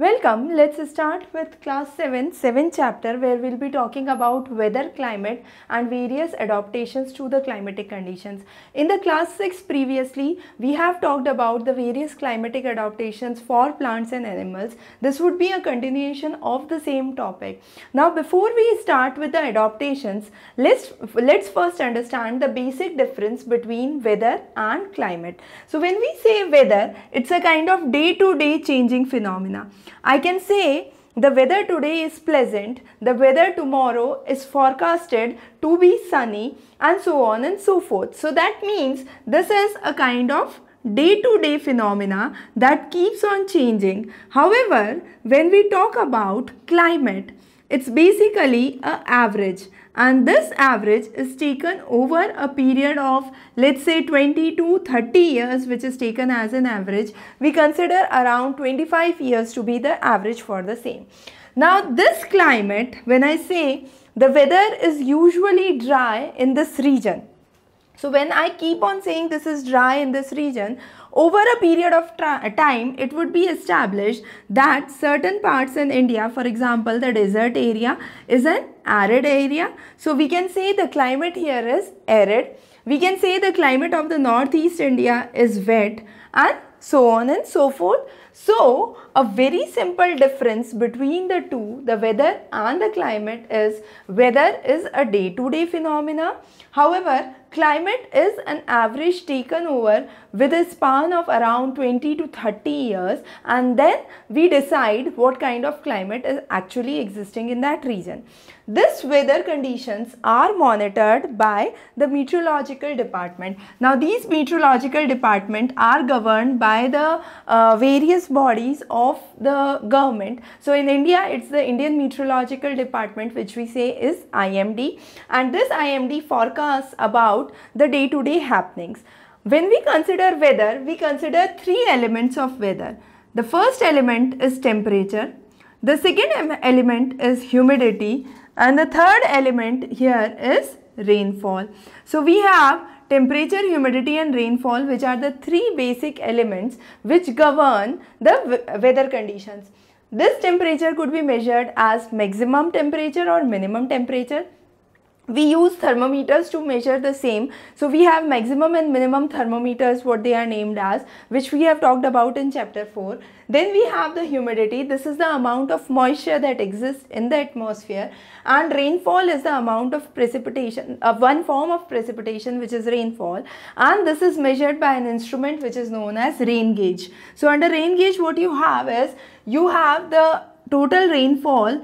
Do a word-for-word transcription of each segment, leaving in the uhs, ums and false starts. Welcome, let's start with class seven, seventh chapter where we'll be talking about weather, climate and various adaptations to the climatic conditions. In the class six previously, we have talked about the various climatic adaptations for plants and animals. This would be a continuation of the same topic. Now before we start with the adaptations, let's, let's first understand the basic difference between weather and climate. So when we say weather, it's a kind of day-to-day changing phenomena. I can say the weather today is pleasant, the weather tomorrow is forecasted to be sunny, and so on and so forth. So that means this is a kind of day-to-day phenomena that keeps on changing. However, when we talk about climate, it's basically an average, and this average is taken over a period of, let's say, twenty to thirty years, which is taken as an average. We consider around twenty-five years to be the average for the same. Now this climate, when I say the weather is usually dry in this region, so when I keep on saying this is dry in this region, over a period of time, it would be established that certain parts in India, for example, the desert area is an arid area. So we can say the climate here is arid. We can say the climate of the northeast India is wet, and so on and so forth. So a very simple difference between the two, the weather and the climate, is weather is a day-to-day phenomena. However, climate is an average taken over with a span of around twenty to thirty years, and then we decide what kind of climate is actually existing in that region. This weather conditions are monitored by the Meteorological Department. Now these Meteorological Department are governed by the uh, various bodies of the government. So in India, it's the Indian Meteorological Department, which we say is I M D, and this I M D forecasts about the day-to-day happenings. When we consider weather, we consider three elements of weather. The first element is temperature, the second element is humidity, and the third element here is rainfall. So we have temperature, humidity and rainfall, which are the three basic elements which govern the weather conditions. This temperature could be measured as maximum temperature or minimum temperature. We use thermometers to measure the same. So we have maximum and minimum thermometers, what they are named as, which we have talked about in chapter four. Then we have the humidity. This is the amount of moisture that exists in the atmosphere, and rainfall is the amount of precipitation, uh, one form of precipitation, which is rainfall, and this is measured by an instrument which is known as rain gauge. So under rain gauge, what you have is you have the total rainfall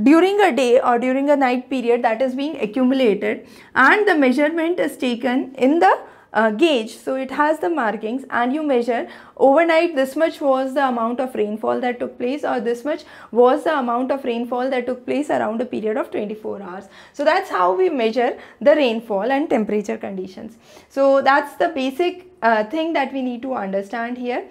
during a day or during a night period that is being accumulated, and the measurement is taken in the uh, gauge. So it has the markings, and you measure overnight this much was the amount of rainfall that took place, or this much was the amount of rainfall that took place around a period of twenty-four hours. So that's how we measure the rainfall and temperature conditions. So that's the basic uh, thing that we need to understand here.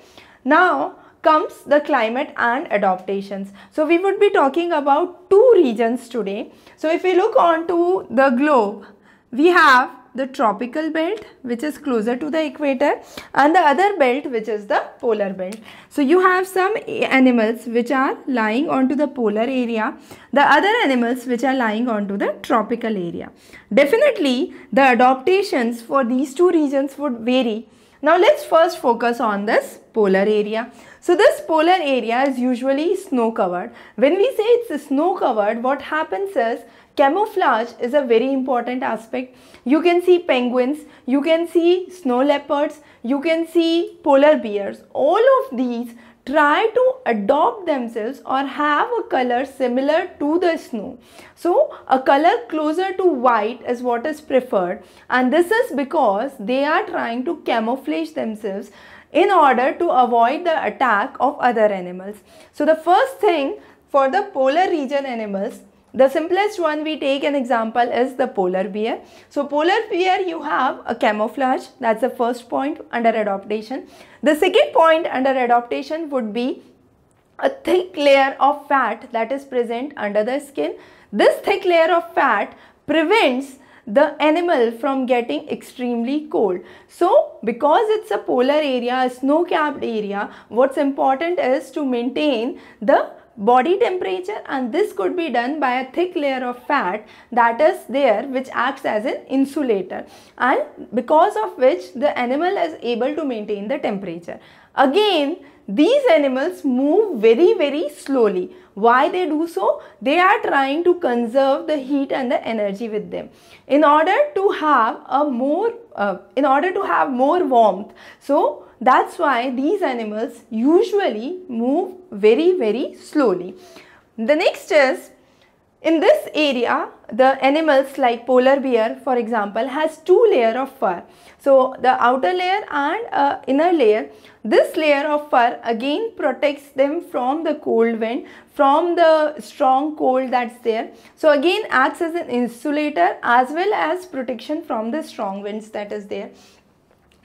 Now comes the climate and adaptations. So we would be talking about two regions today. So if we look onto the globe, we have the tropical belt, which is closer to the equator, and the other belt, which is the polar belt. So you have some animals which are lying onto the polar area, the other animals which are lying onto the tropical area. Definitely the adaptations for these two regions would vary. Now let's first focus on this polar area. So this polar area is usually snow covered. When we say it's snow covered, what happens is camouflage is a very important aspect. You can see penguins, you can see snow leopards, you can see polar bears. All of these try to adopt themselves or have a color similar to the snow. So a color closer to white is what is preferred, and this is because they are trying to camouflage themselves in order to avoid the attack of other animals. So the first thing for the polar region animals, the simplest one we take an example is the polar bear. So polar bear, you have a camouflage. That's the first point under adaptation. The second point under adaptation would be a thick layer of fat that is present under the skin. This thick layer of fat prevents the animal from getting extremely cold. So because it's a polar area, a snow-capped area, what's important is to maintain the body temperature, and this could be done by a thick layer of fat that is there, which acts as an insulator, and because of which the animal is able to maintain the temperature. Again, these animals move very very slowly. Why they do so? They are trying to conserve the heat and the energy with them in order to have a more uh, in order to have more warmth. So that's why these animals usually move very very slowly. The next is, in this area, the animals like polar bear, for example, has two layer of fur. So the outer layer and uh, inner layer. This layer of fur again protects them from the cold wind, from the strong cold that's there. So again acts as an insulator as well as protection from the strong winds that is there.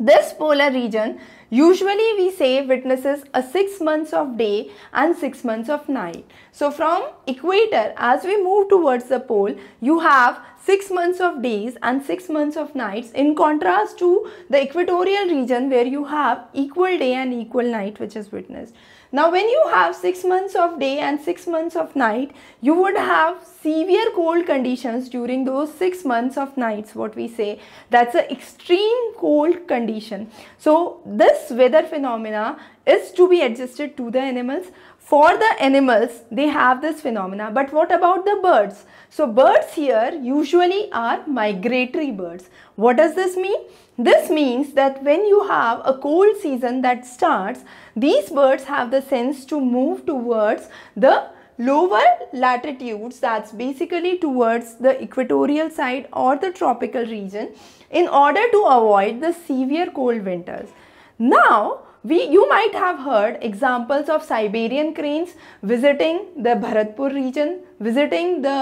This polar region usually, we say, witnesses a six months of day and six months of night. So from equator, as we move towards the pole, you have six months of days and six months of nights, in contrast to the equatorial region where you have equal day and equal night which is witnessed. Now when you have six months of day and six months of night, you would have severe cold conditions during those six months of nights, what we say, that's an extreme cold condition. So this weather phenomena is to be adjusted to the animals. For the animals, they have this phenomena, but what about the birds? So birds here usually are migratory birds. What does this mean? This means that when you have a cold season that starts, these birds have the sense to move towards the lower latitudes, that's basically towards the equatorial side or the tropical region, in order to avoid the severe cold winters. Now, We, you might have heard examples of Siberian cranes visiting the Bharatpur region, visiting the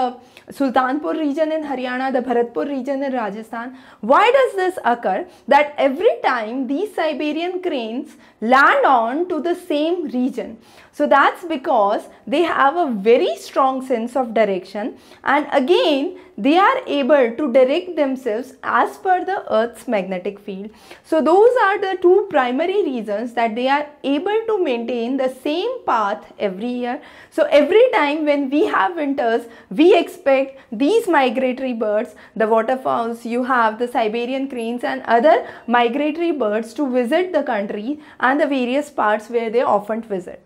Sultanpur region in Haryana, the Bharatpur region in Rajasthan. Why does this occur? That every time these Siberian cranes land on to the same region. So that's because they have a very strong sense of direction, and again they are able to direct themselves as per the Earth's magnetic field. So those are the two primary reasons that they are able to maintain the same path every year. So every time when we have winters, we expect these migratory birds, the waterfowls, you have the Siberian cranes and other migratory birds to visit the country and the various parts where they often visit.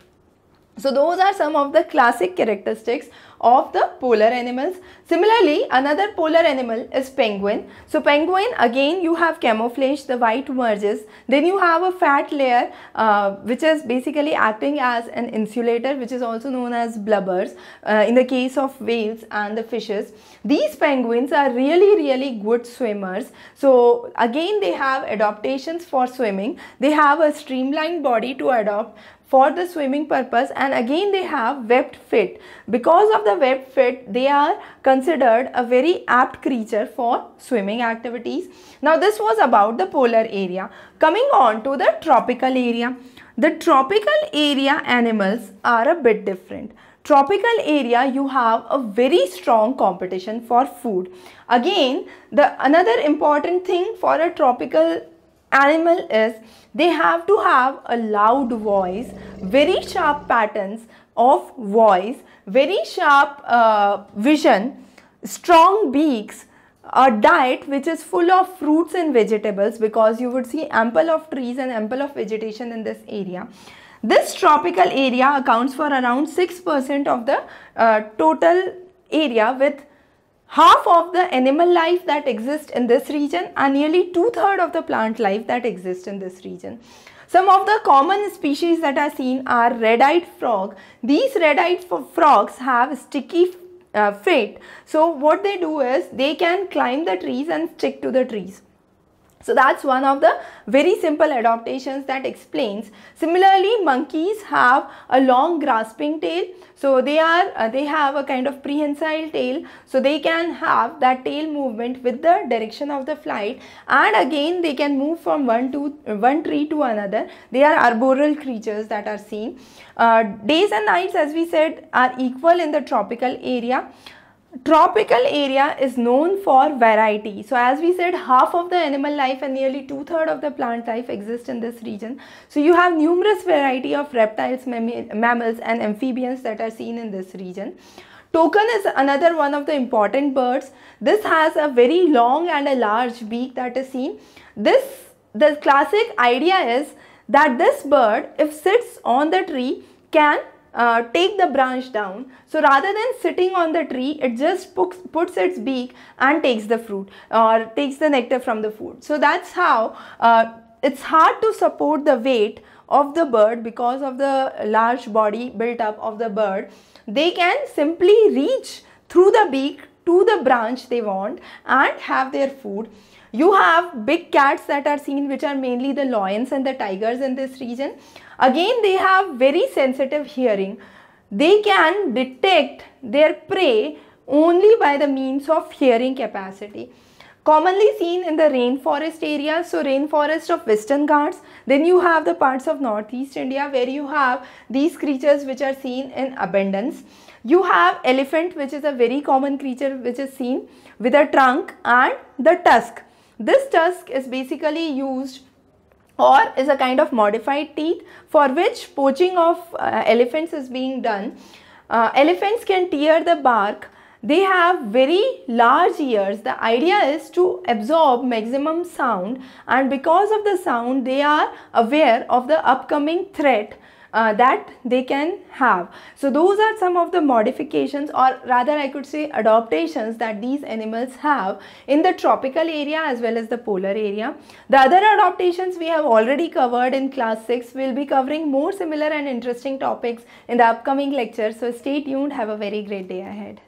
So those are some of the classic characteristics of the polar animals. Similarly, another polar animal is penguin. So penguin, again you have camouflage, the white merges, then you have a fat layer uh, which is basically acting as an insulator, which is also known as blubbers uh, in the case of whales and the fishes. These penguins are really really good swimmers. So again they have adaptations for swimming. They have a streamlined body to adopt for the swimming purpose, and again they have webbed feet. Because of the webbed feet, they are considered a very apt creature for swimming activities. Now this was about the polar area. Coming on to the tropical area. The tropical area animals are a bit different. Tropical area, you have a very strong competition for food. Again, the another important thing for a tropical animal is they have to have a loud voice, very sharp patterns of voice, very sharp uh, vision, strong beaks, a diet which is full of fruits and vegetables, because you would see ample of trees and ample of vegetation in this area. This tropical area accounts for around six percent of the uh, total area, with half of the animal life that exists in this region and nearly two-thirds of the plant life that exists in this region. Some of the common species that are seen are red-eyed frog. These red-eyed frogs have sticky uh, feet. So what they do is they can climb the trees and stick to the trees. So that's one of the very simple adaptations that explains. Similarly, monkeys have a long grasping tail. So they are uh, they have a kind of prehensile tail. So they can have that tail movement with the direction of the flight, and again they can move from one to uh, one tree to another. They are arboreal creatures that are seen. Uh, days and nights, as we said, are equal in the tropical area. Tropical area is known for variety. So as we said, half of the animal life and nearly two-thirds of the plant life exist in this region. So you have numerous variety of reptiles, mam mammals and amphibians that are seen in this region. Toucan is another one of the important birds. This has a very long and a large beak that is seen. This, the classic idea is that this bird, if sits on the tree, can Uh, take the branch down. So rather than sitting on the tree, it just puts, puts its beak and takes the fruit or takes the nectar from the food. So that's how uh, it's hard to support the weight of the bird because of the large body built up of the bird. They can simply reach through the beak to the branch they want and have their food. You have big cats that are seen, which are mainly the lions and the tigers in this region. Again, they have very sensitive hearing. They can detect their prey only by the means of hearing capacity. Commonly seen in the rainforest areas, so rainforest of Western Ghats. Then you have the parts of Northeast India where you have these creatures which are seen in abundance. You have elephant, which is a very common creature which is seen with a trunk and the tusk. This tusk is basically used or is a kind of modified teeth for which poaching of uh, elephants is being done. Uh, elephants can tear the bark. They have very large ears. The idea is to absorb maximum sound, and because of the sound they are aware of the upcoming threat Uh, that they can have. So those are some of the modifications, or rather I could say adaptations, that these animals have in the tropical area as well as the polar area. The other adaptations we have already covered in class six. We'll be covering more similar and interesting topics in the upcoming lecture. So stay tuned. Have a very great day ahead.